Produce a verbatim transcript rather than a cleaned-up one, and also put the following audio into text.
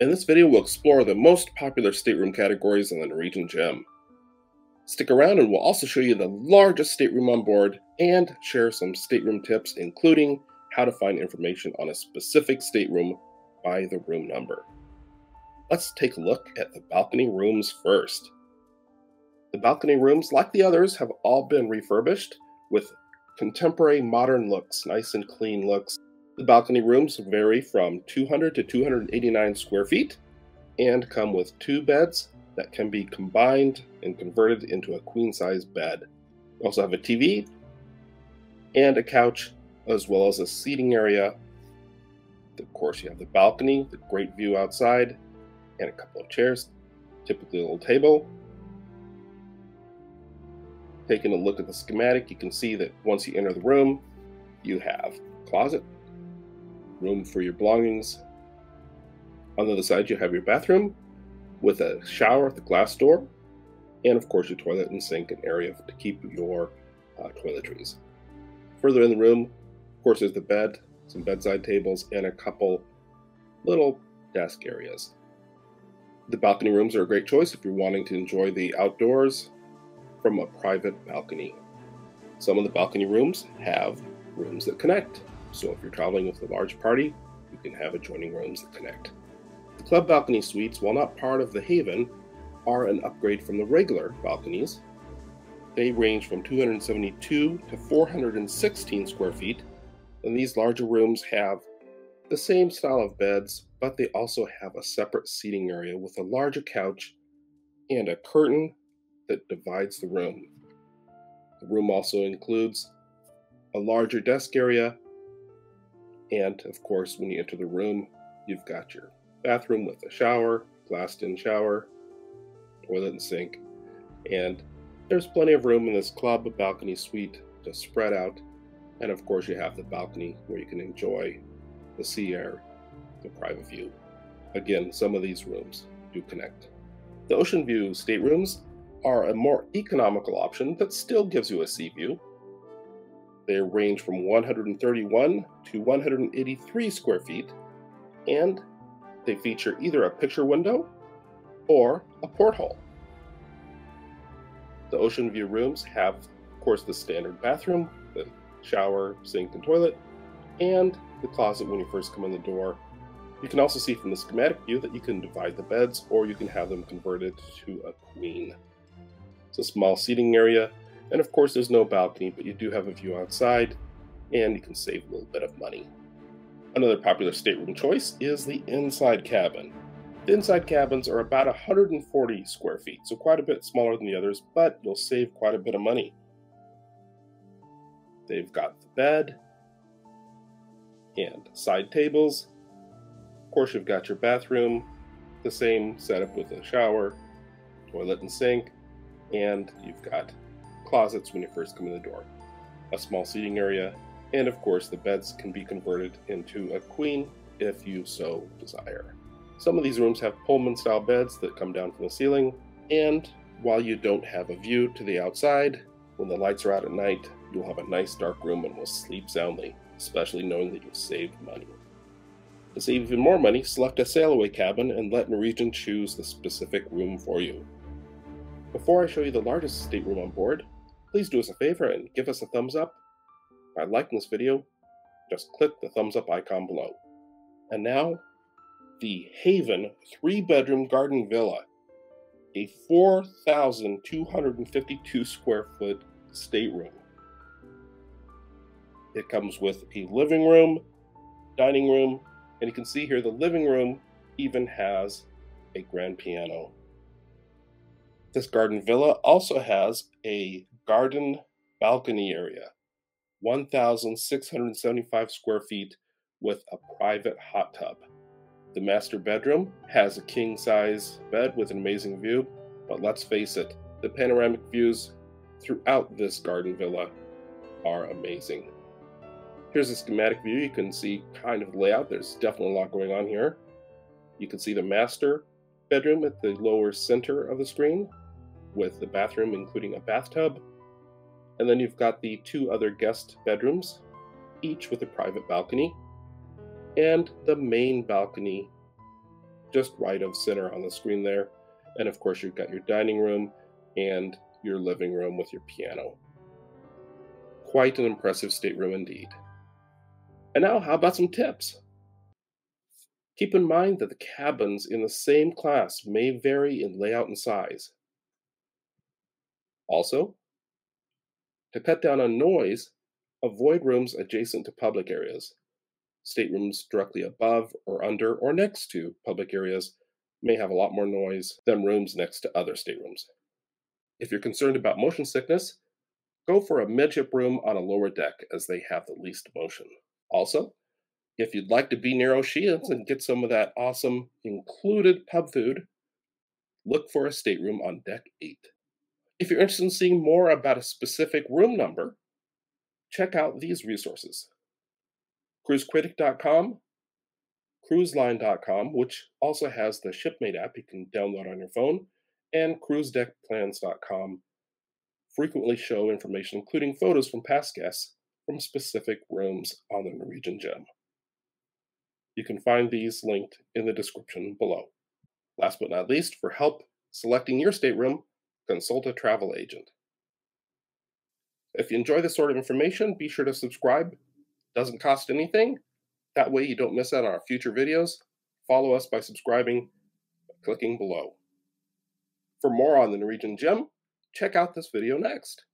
In this video, we'll explore the most popular stateroom categories in the Norwegian Gem. Stick around and we'll also show you the largest stateroom on board and share some stateroom tips, including how to find information on a specific stateroom by the room number. Let's take a look at the balcony rooms first. The balcony rooms, like the others, have all been refurbished with contemporary modern looks, nice and clean looks. The balcony rooms vary from two hundred to two hundred eighty-nine square feet and come with two beds that can be combined and converted into a queen-size bed. We also have a T V and a couch, as well as a seating area. Of course, you have the balcony, the great view outside, and a couple of chairs, typically a little table. Taking a look at the schematic, you can see that once you enter the room, you have a closet, room for your belongings. On the other side, you have your bathroom with a shower at the glass door, and of course your toilet and sink and area to keep your uh, toiletries. Further in the room, of course, there's the bed, some bedside tables, and a couple little desk areas. The balcony rooms are a great choice if you're wanting to enjoy the outdoors from a private balcony. Some of the balcony rooms have rooms that connect. So if you're traveling with a large party, you can have adjoining rooms that connect. The club balcony suites, while not part of the Haven, are an upgrade from the regular balconies. They range from two hundred seventy-two to four hundred sixteen square feet, and these larger rooms have the same style of beds, but they also have a separate seating area with a larger couch and a curtain that divides the room. The room also includes a larger desk area, and of course, when you enter the room, you've got your bathroom with a shower, glassed-in shower, toilet and sink, and there's plenty of room in this club balcony suite to spread out. And of course, you have the balcony where you can enjoy the sea air, the private view. Again, some of these rooms do connect. The ocean view staterooms are a more economical option that still gives you a sea view. They range from one hundred thirty-one to one hundred eighty-three square feet, and they feature either a picture window or a porthole. The ocean view rooms have, of course, the standard bathroom, the shower, sink, and toilet, and the closet when you first come in the door. You can also see from the schematic view that you can divide the beds, or you can have them converted to a queen. It's a small seating area, and of course there's no balcony, but you do have a view outside, and you can save a little bit of money. Another popular stateroom choice is the inside cabin. The inside cabins are about one hundred forty square feet, so quite a bit smaller than the others, but you'll save quite a bit of money. They've got the bed and side tables. Of course, you've got your bathroom, the same setup with a shower, toilet and sink, and you've got closets when you first come in the door, a small seating area, and of course the beds can be converted into a queen if you so desire. Some of these rooms have Pullman-style beds that come down from the ceiling, and while you don't have a view to the outside, when the lights are out at night, you'll have a nice dark room and will sleep soundly, especially knowing that you've saved money. To save even more money, select a sail-away cabin and let Norwegian choose the specific room for you. Before I show you the largest stateroom on board, please do us a favor and give us a thumbs up. By liking this video, just click the thumbs up icon below. And now, the Haven three-bedroom garden villa, a four thousand two hundred fifty-two square foot stateroom. It comes with a living room, dining room, and you can see here the living room even has a grand piano. This garden villa also has a garden balcony area, one thousand six hundred seventy-five square feet with a private hot tub. The master bedroom has a king-size bed with an amazing view, but let's face it, the panoramic views throughout this garden villa are amazing. Here's a schematic view. You can see kind of the layout. There's definitely a lot going on here. You can see the master bedroom at the lower center of the screen with the bathroom, including a bathtub. And then you've got the two other guest bedrooms, each with a private balcony, and the main balcony just right of center on the screen there. And of course, you've got your dining room and your living room with your piano. Quite an impressive stateroom indeed. And now, how about some tips? Keep in mind that the cabins in the same class may vary in layout and size. Also, to cut down on noise, avoid rooms adjacent to public areas. Staterooms directly above or under or next to public areas may have a lot more noise than rooms next to other staterooms. If you're concerned about motion sickness, go for a midship room on a lower deck as they have the least motion. Also, if you'd like to be near O'Shea's and get some of that awesome included pub food, look for a stateroom on deck eight. If you're interested in seeing more about a specific room number, check out these resources. Cruise Critic dot com, cruiseline dot com, which also has the Shipmate app you can download on your phone, and cruise deck plans dot com frequently show information, including photos from past guests from specific rooms on the Norwegian Gem. You can find these linked in the description below. Last but not least, for help selecting your stateroom, consult a travel agent. If you enjoy this sort of information, be sure to subscribe. Doesn't cost anything. That way you don't miss out on our future videos. Follow us by subscribing, by clicking below. For more on the Norwegian Gem, check out this video next.